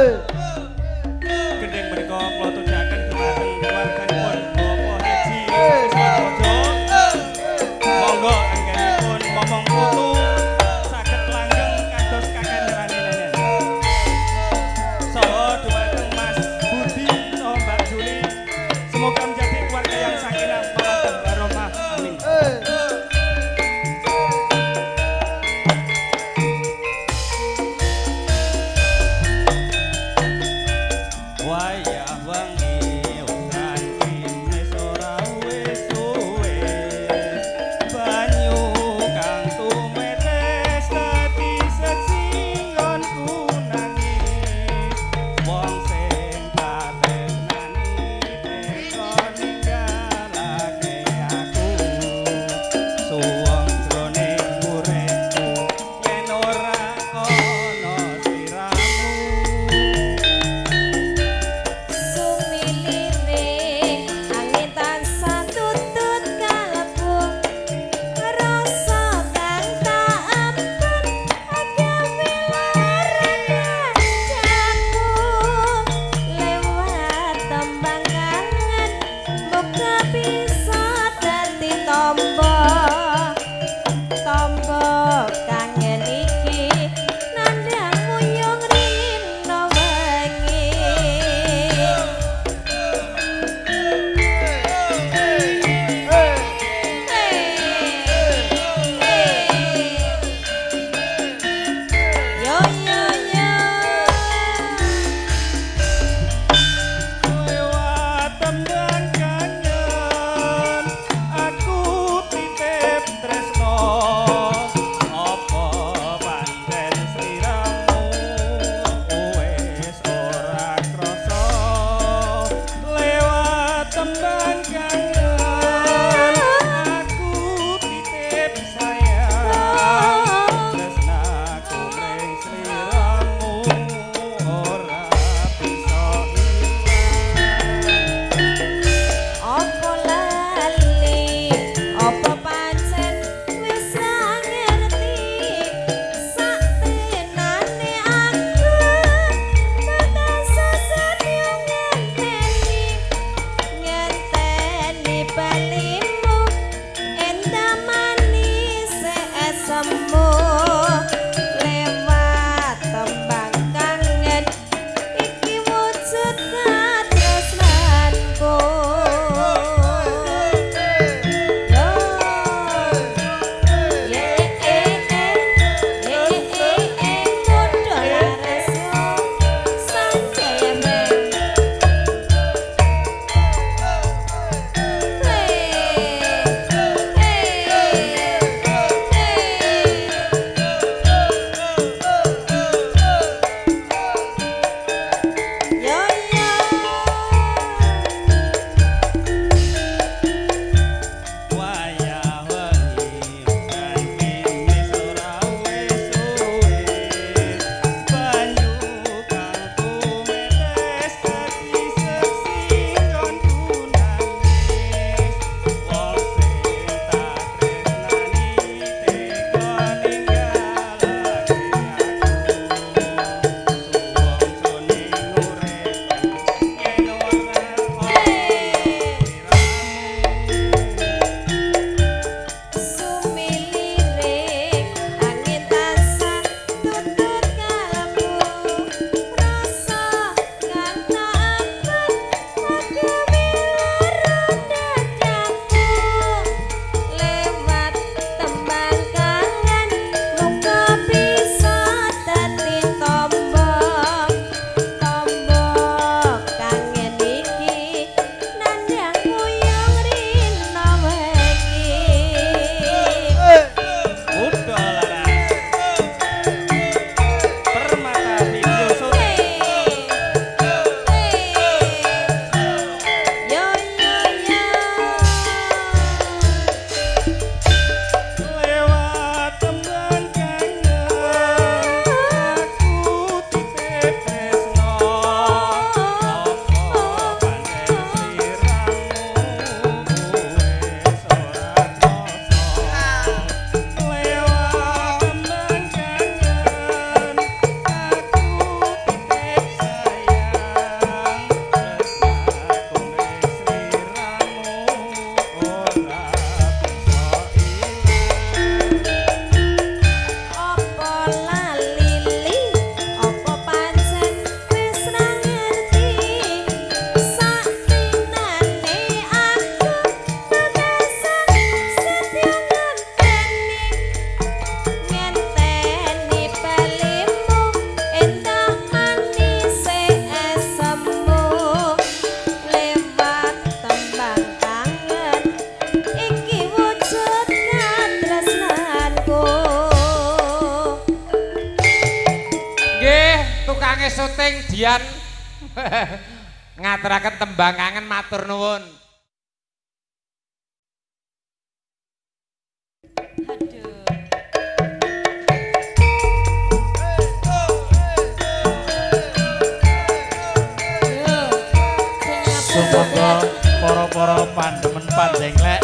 Gendeng mereka kloto jaken kemareng keluarganipun Bapak Haji Suwojo. Monggo anggenipun momong putu saged langgeng kados kakandhane nenek. Saha dumateng Mas Budi saha Mbak Juli, semoga menjadi keluarga yang sakinah mawaddah warahmah. Amin. wis syuting Dian ngaturaken tembang kangen matur nuwun. Semoga para-para pandemen panjenglek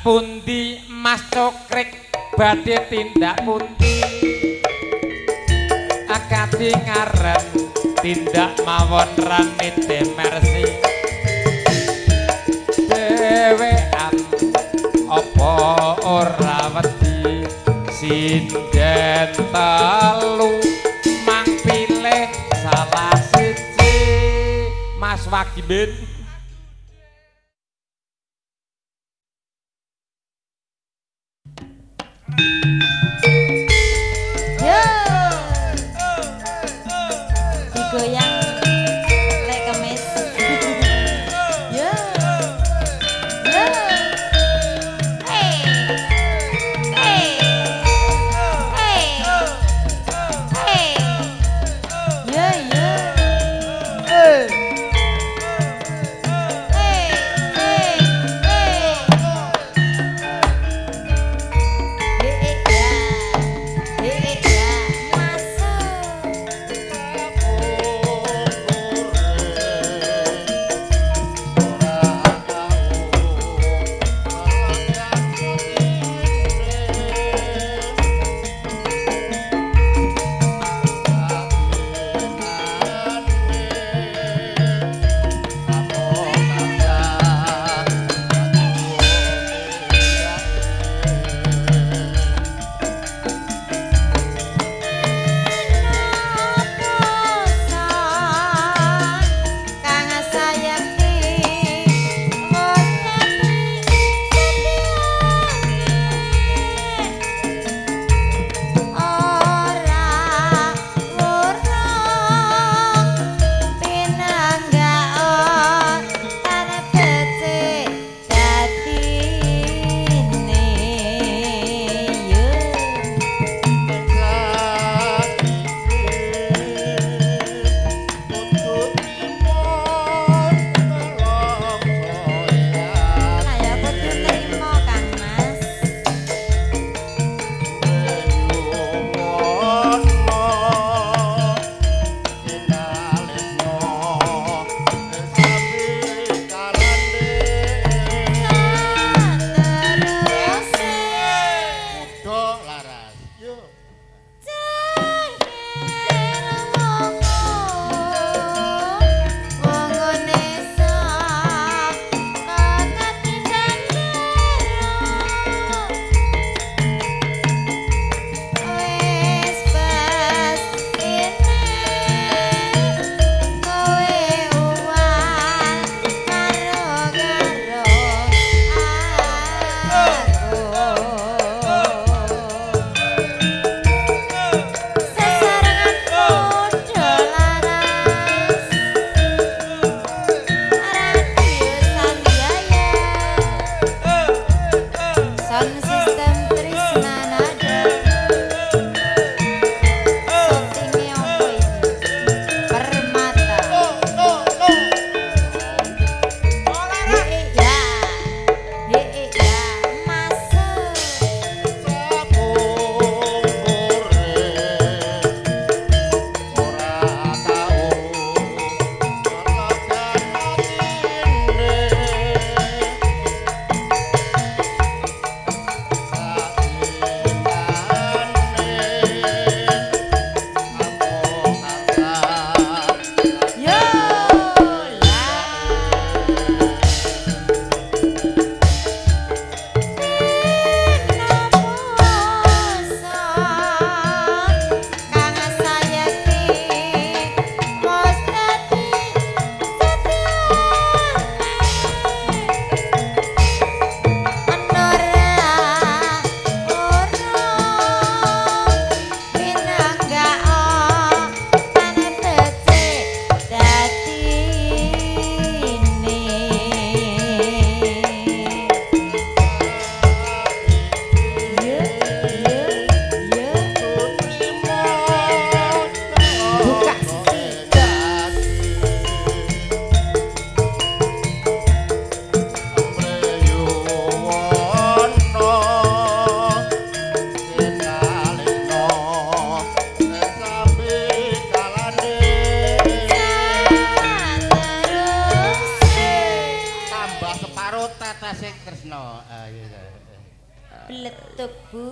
pundi Mas Cokrik badhe tindak pundi akati ngarep tindak mawon rame demersi dhewean apa ora wedi sinden telu mang pilih salah siji Mas Wagimin. Bletuk Bu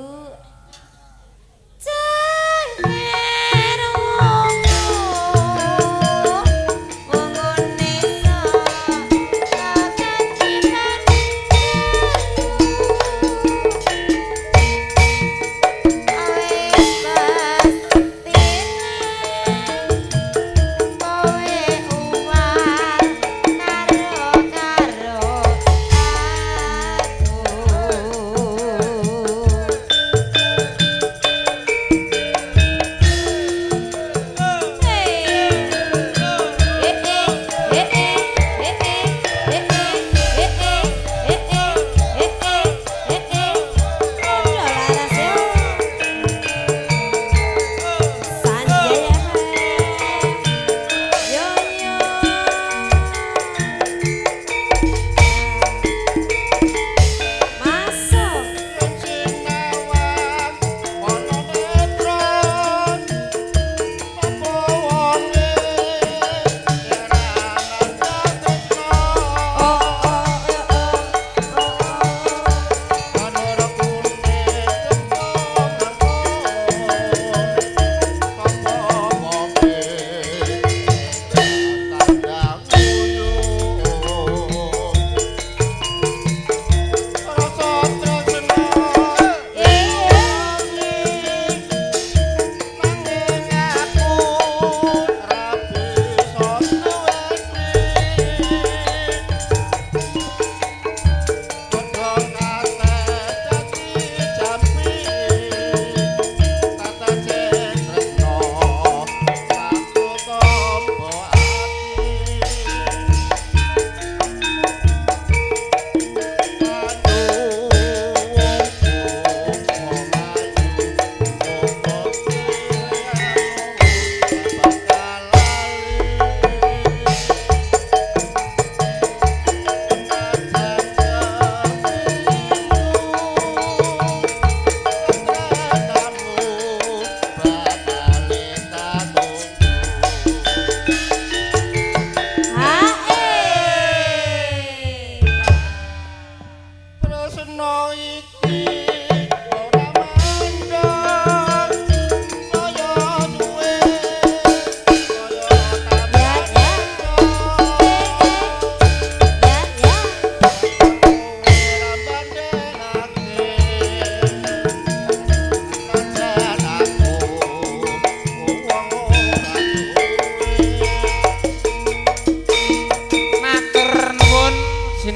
Cengkir Wungu Wungu Nesa Kakak Cikan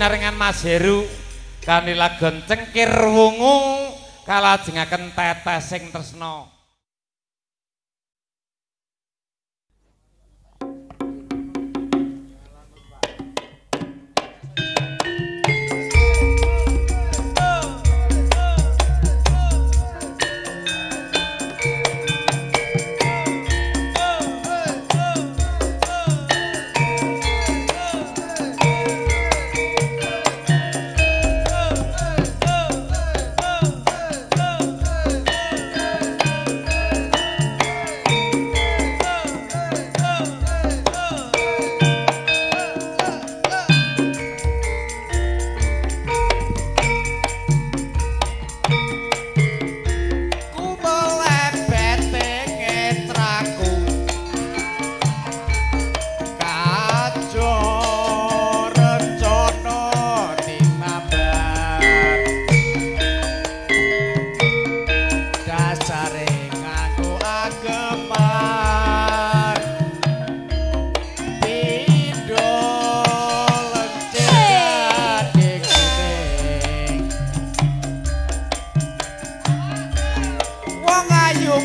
Naringan Mas Heru kami lagon Cengkir Wungu kalajengaken Tetese Tresno.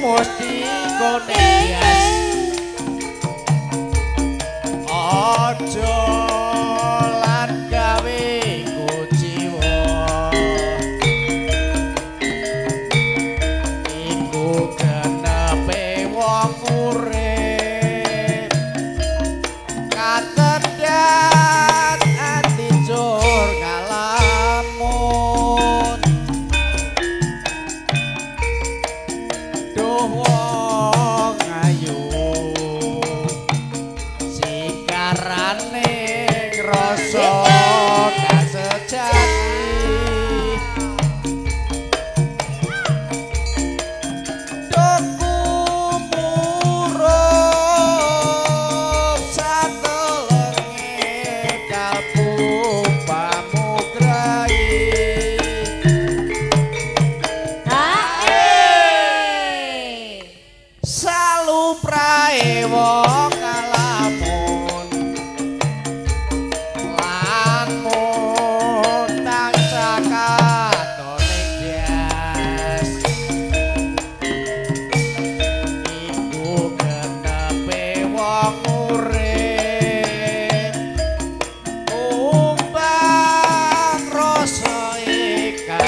Wong ayu dewa kalamun lan mutang sakatoning jas iku ketepe wong urip umpang rasa ikat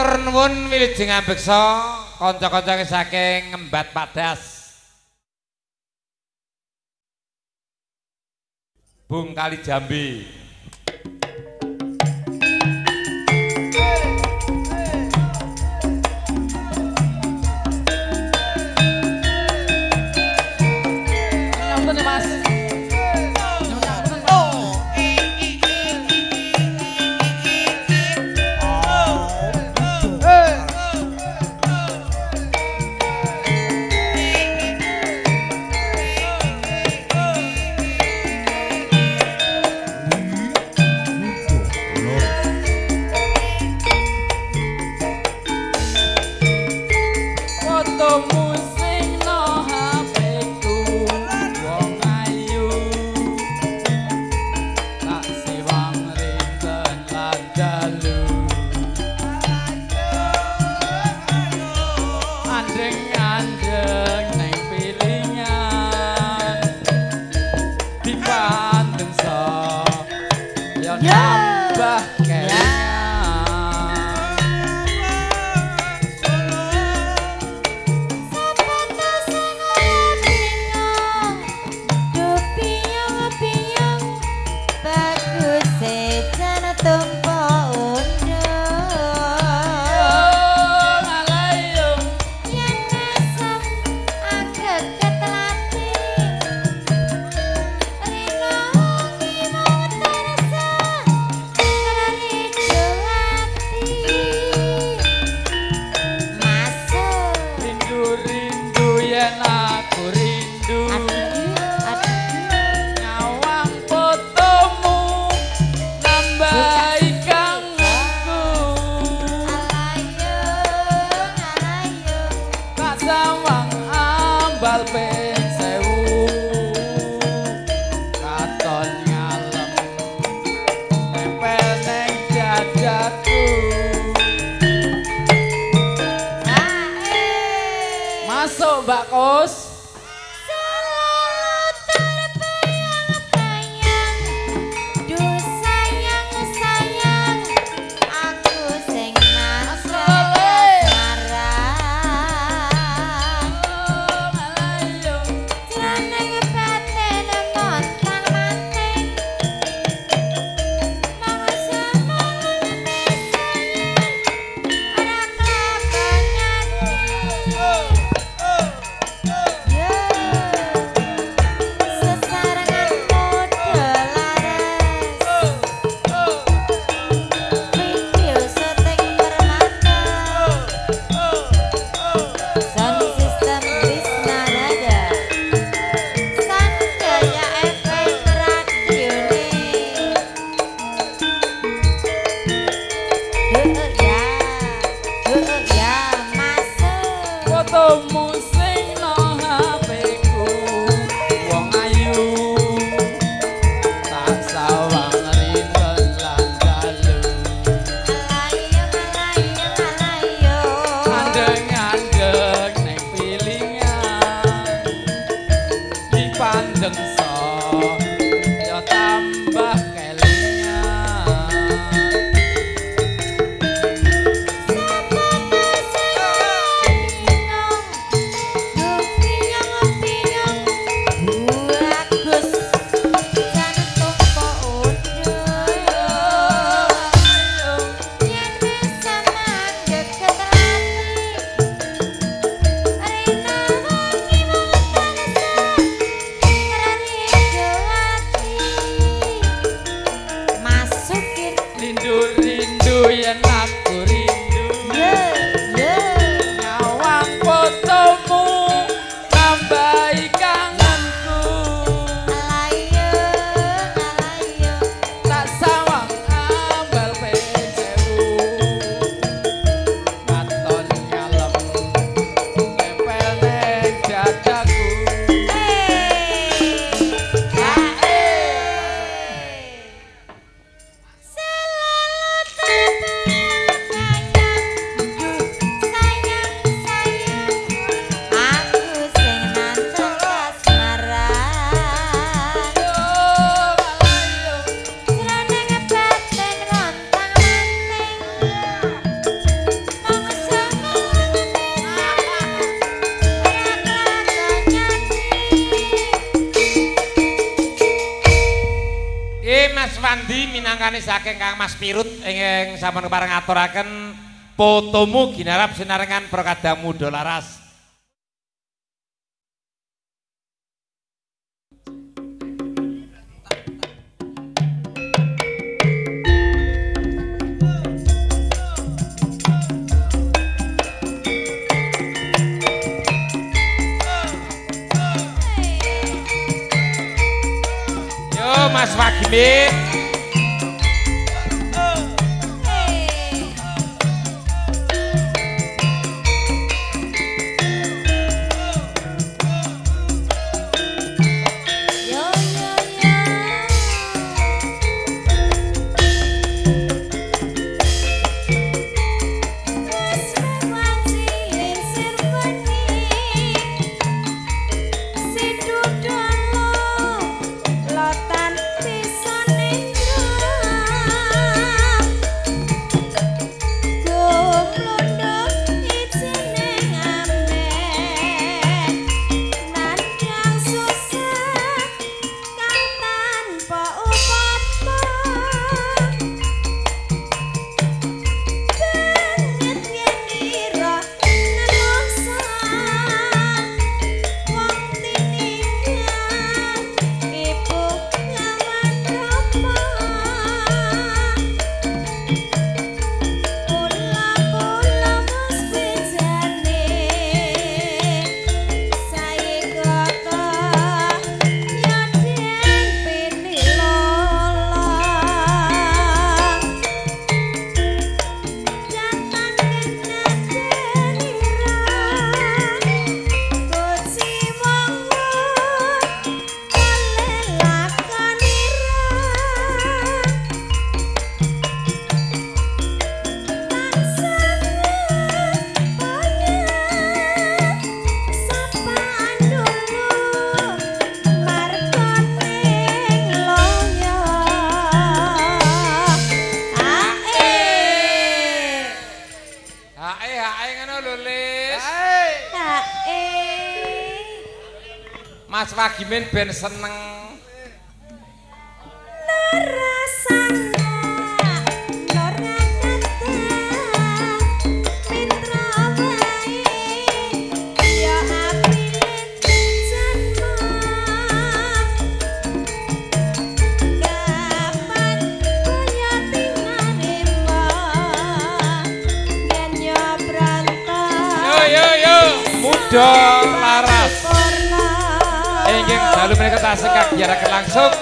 Matur nuwun wilujeng ambeksa kanca-kanca saking Ngembat Padas. Bung Kali Jambi. Nonton Mas. Sandi minangkani saking Kang Mas Pirut ingin sampun kepareng ngaturaken fotomu ginarap sinarengan perkada Mudo Laras. Mas Wagimin Mas Wagimin ben seneng Mudo Laras ingin lalu mereka sekak jarakan langsung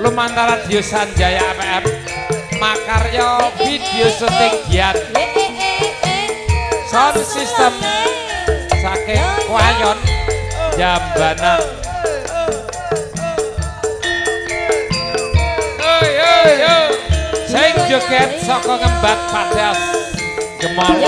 lumantar radio Sanjaya FM makaryo video syuting giat sound system saking Wayon Jambanan sing joget saka Ngembat Padas Gemol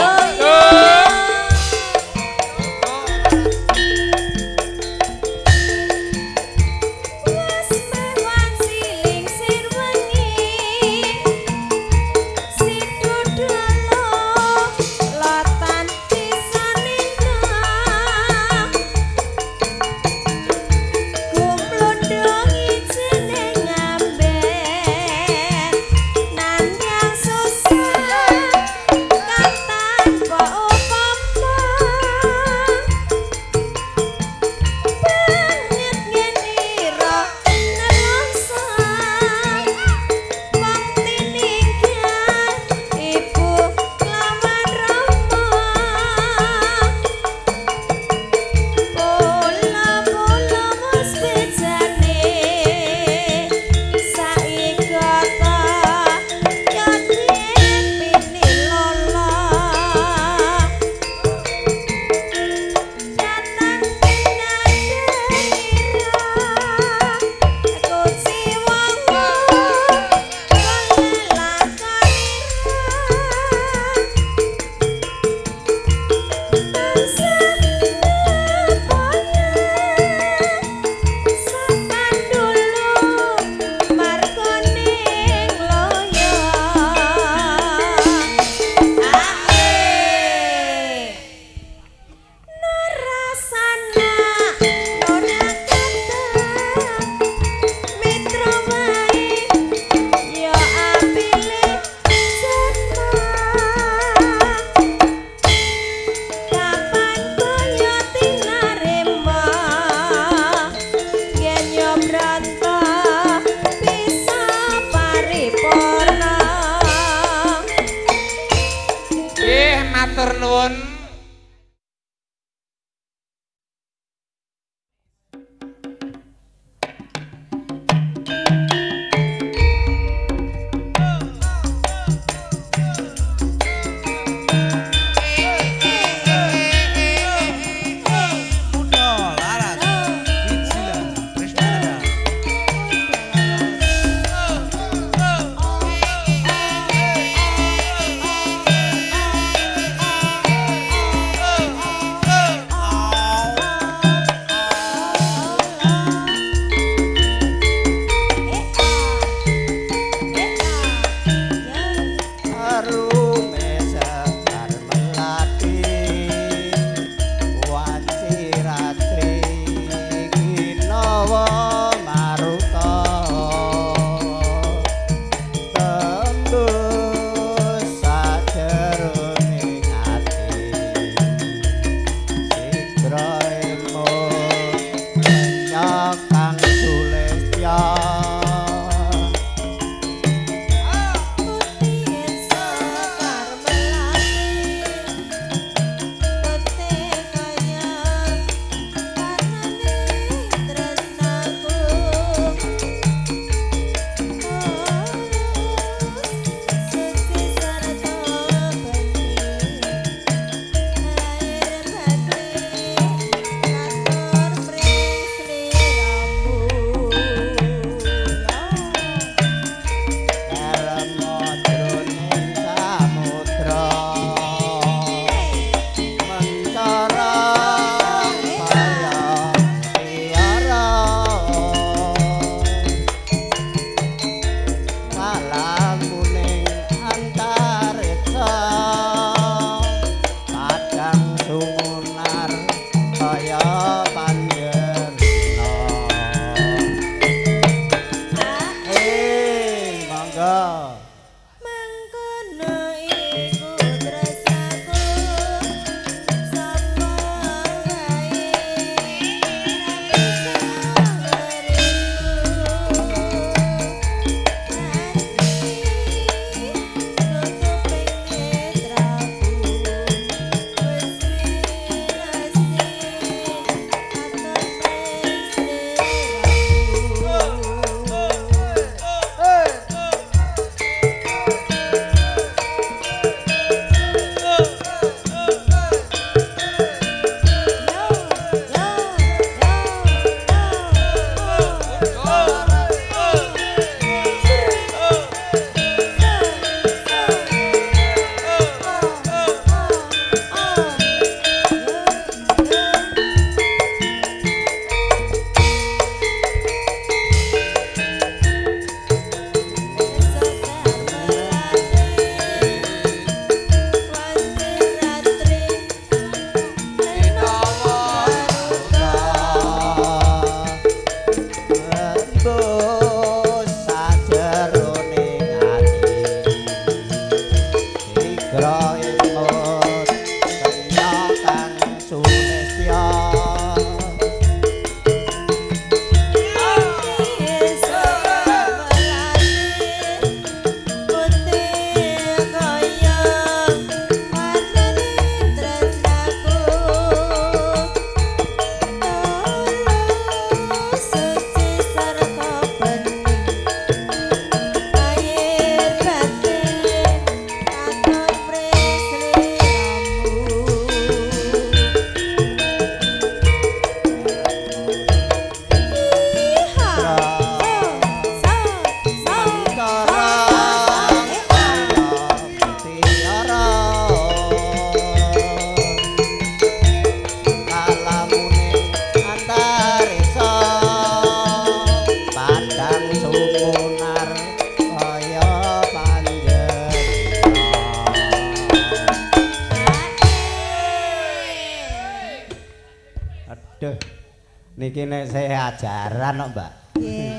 niki nek saya ajaran kok, Mbak. Nggih.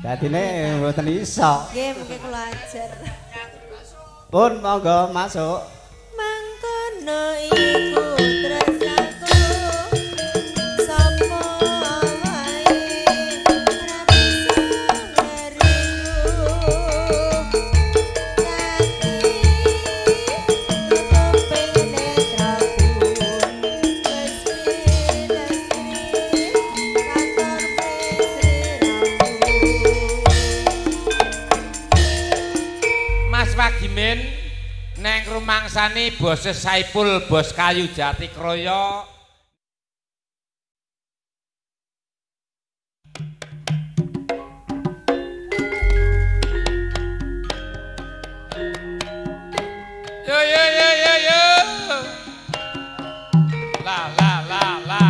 Dadine mboten iso. Nggih, mengke kula ajar. Pun monggo masuk. Mangkono iku neng rumangsani bos Saipul bos kayu jati kroyo. Yo yo yo yo yo. La la la la.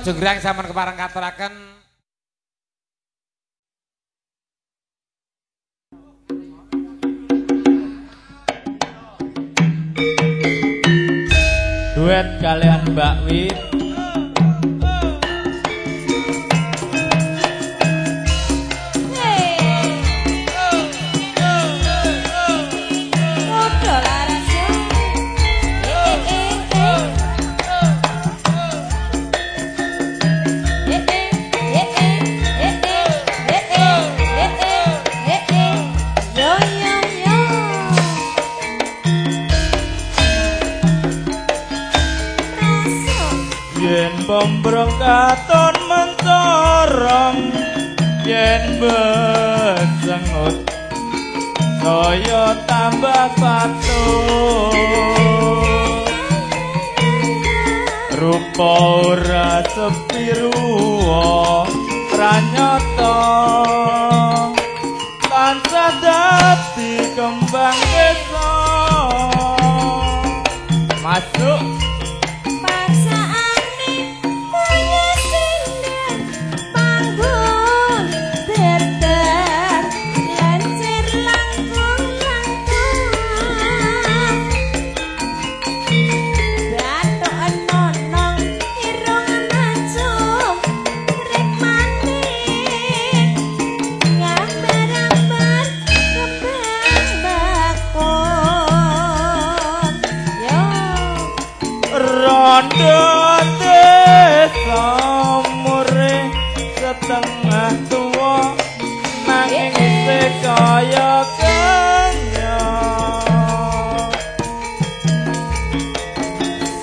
Jenggrang sampun kepareng katuraken. Duet kalian Mbak Wi. Bombrong katon mentorong yen besengut saya tambah patuh rupa ora sepiruwa pranyata tansah dadi kembang desa masuk kaya kenya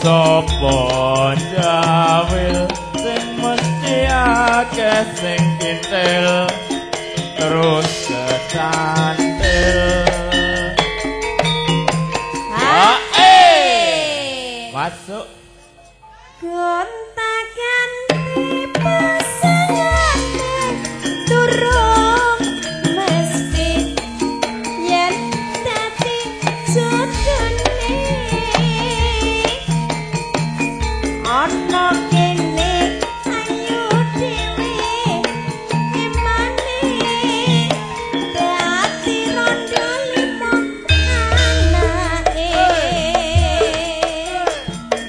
Sopo jawil sing mesti akeh sing kintil terus kecantil. Masuk gontakan pasangan durung mesti yen dadi jodone ana kene ayu dhewe emane dadi rondo limo anake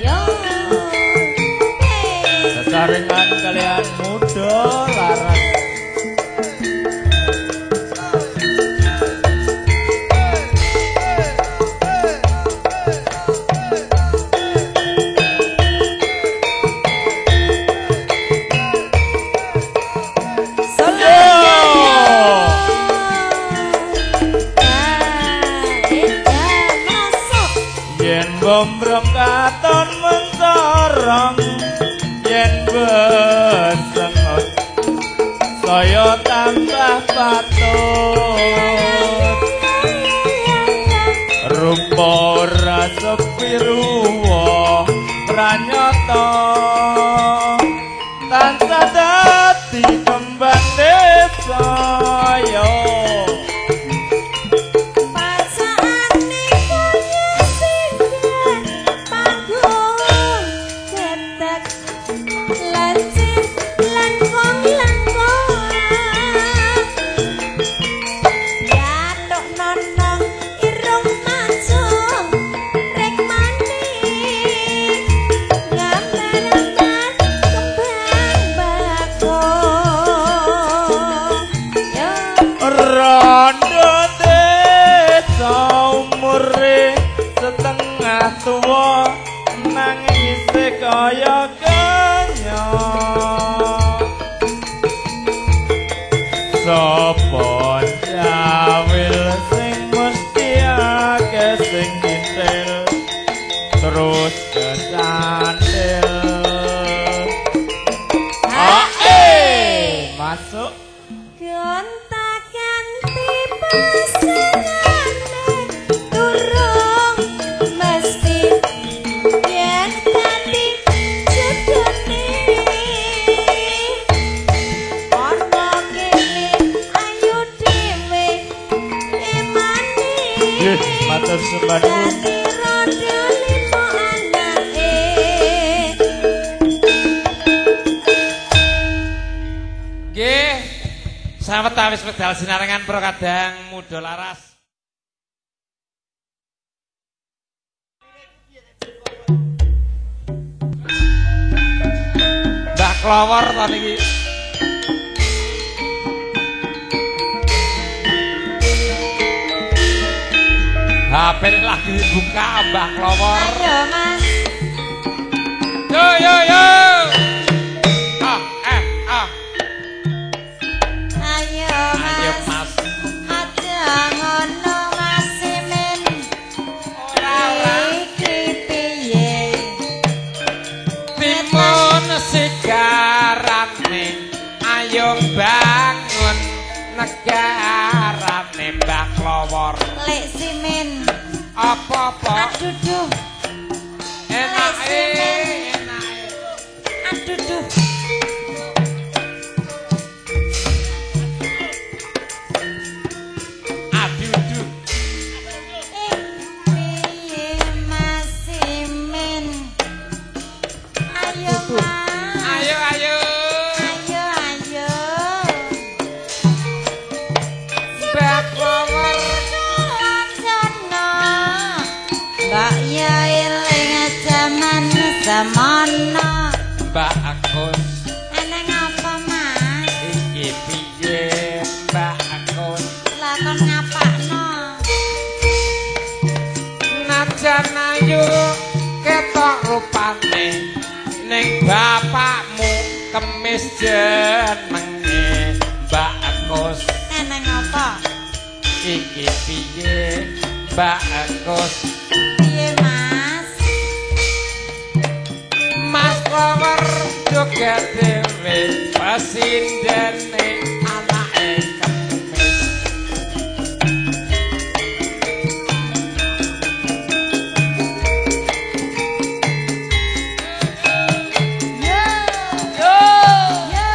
yo sesarengan kalian Mudo Laras. Gombrong katon mentorong yen besengot saya tambah patut rupa rasa piruwa pranyata tansah dadi kembang desa yo. Kaya kanya sapa jawil sing mesti akeh sing kintil terus kecantil. Masuk gontakan tipe matur sembahku nggih sawet awis pedal sinarengan pro kadang Mudo Laras. Mbah klawor ta niki HP lagi dibuka Mbah Klawor. Ayo Mas. Yo yo yo. Ayo Mas. Ayo Mas. Aja ngono Mas men. Ora iki piye? Timun sigarane ayo bangun negarane Mbah Klawor. Lek simen apa-apa aduh duh enake enake aduh duh aduh duh piye Mas simen ayo Mas ayo ayo ayo ayo bakal Mbak ya eling jaman semono Mbak Agus eneng apa Mas iki piye Mbak Agus lha kon ngapakno najan ayu ketok rupane ning bapakmu kemis jenenge Mbak Agus eneng apa iki piye Mbak Agus. Mas sugete wis pasindene anake kemis. Yo yo yo yo.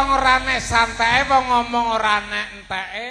wong ora nek santai, wong ngomong ora nek enteke.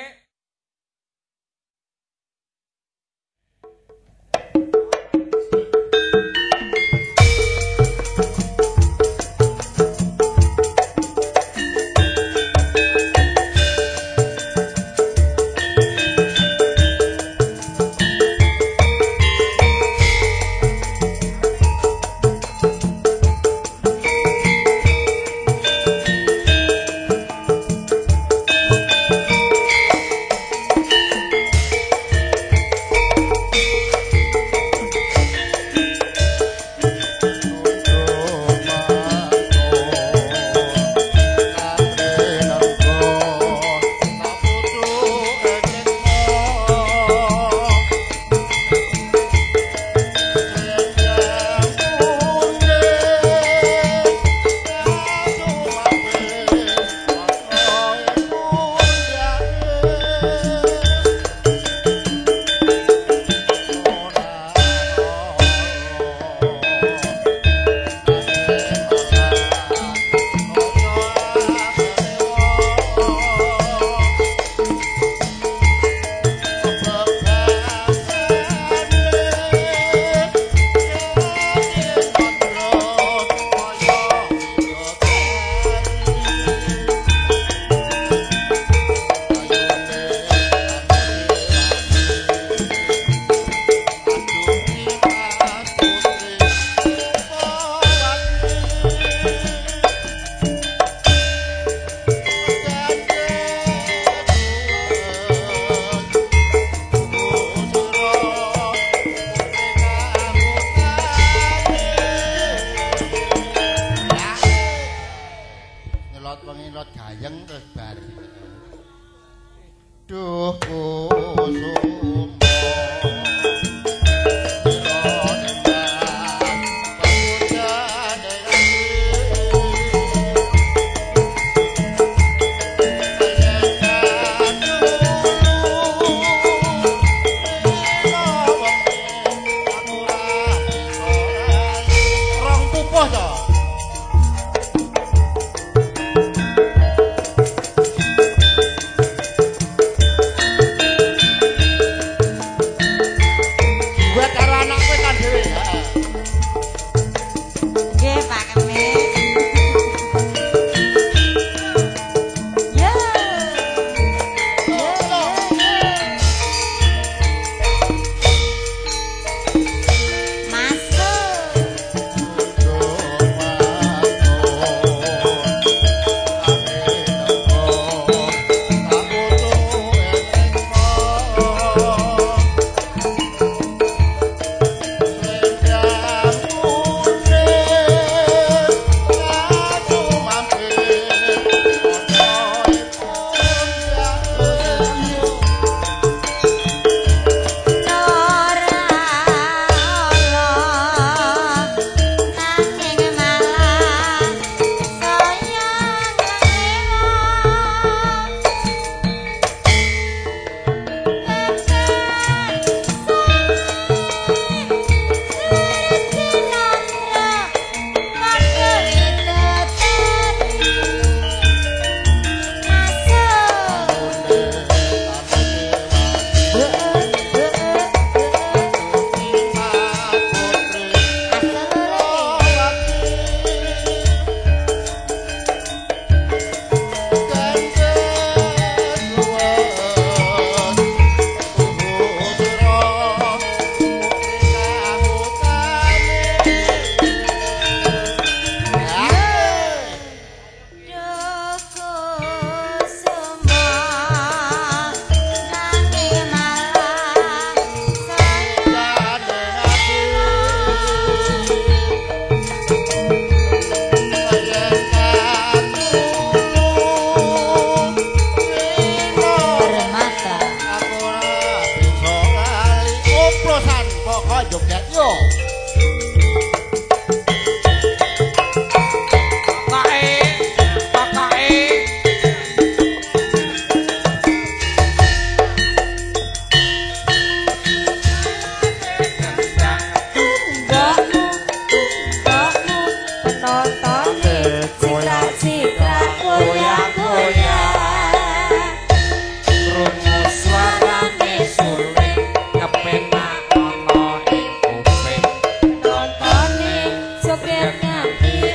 Cita-cita goyang.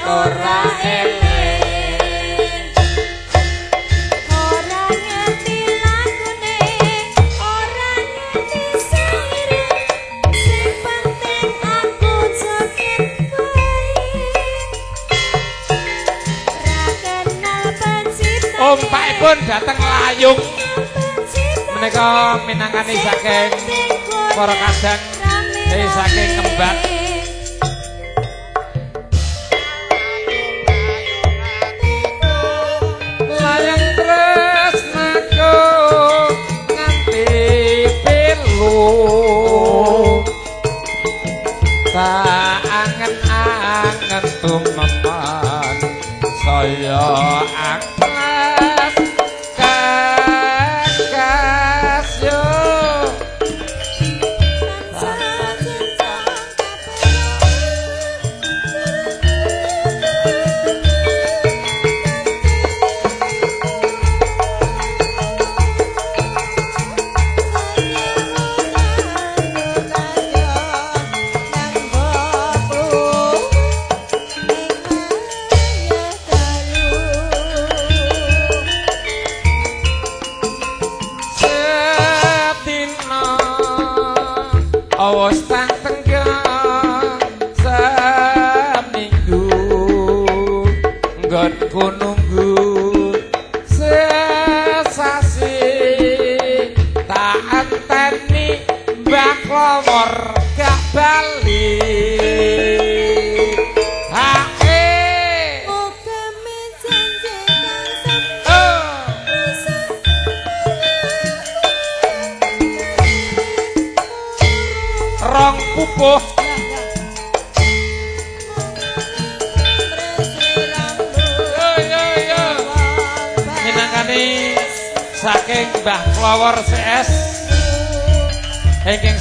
ora eling, ora ngerti lakune, ora ngerti sawire, sing penting aku jaket kowe, ra kenal pencipta. Ompakipun dateng layung menika minangkani saking para kadang saking Kembang. Tak angen-angen tumeman saya aklas kakas yo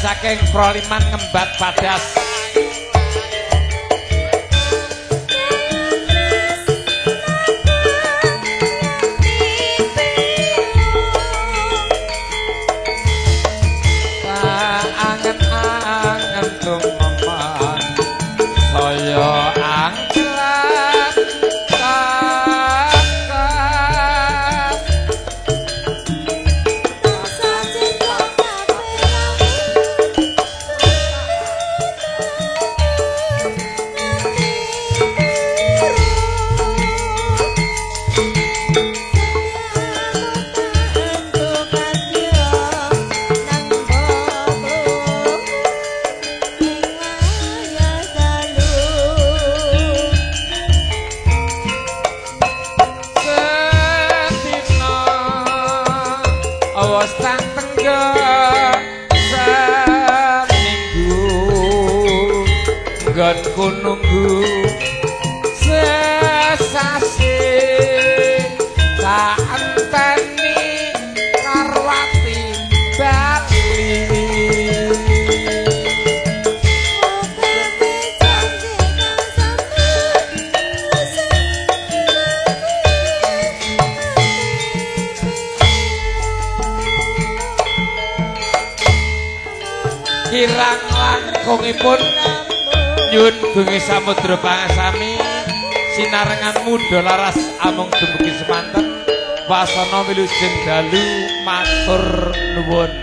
saking Proliman Ngembat Padas. Tak angen-angen tumeman saya angkat Langkungipun nyun bengi samudra pangasami sinarengan Mudo Laras amung dumugi semanten wasana wilujeng dalu matur nuwun.